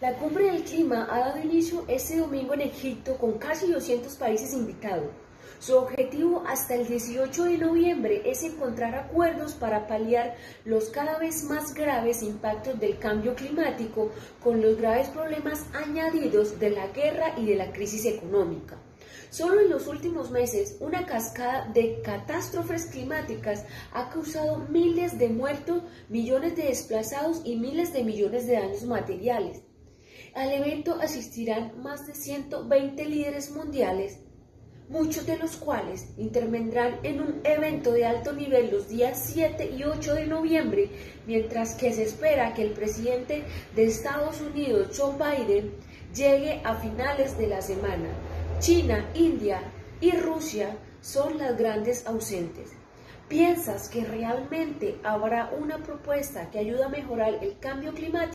La Cumbre del Clima ha dado inicio este domingo en Egipto con casi 200 países invitados. Su objetivo hasta el 18 de noviembre es encontrar acuerdos para paliar los cada vez más graves impactos del cambio climático con los graves problemas añadidos de la guerra y de la crisis económica. Solo en los últimos meses, una cascada de catástrofes climáticas ha causado miles de muertos, millones de desplazados y miles de millones de daños materiales. Al evento asistirán más de 120 líderes mundiales, muchos de los cuales intervendrán en un evento de alto nivel los días 7 y 8 de noviembre, mientras que se espera que el presidente de Estados Unidos, Joe Biden, llegue a finales de la semana. China, India y Rusia son las grandes ausentes. ¿Piensas que realmente habrá una propuesta que ayude a mejorar el cambio climático?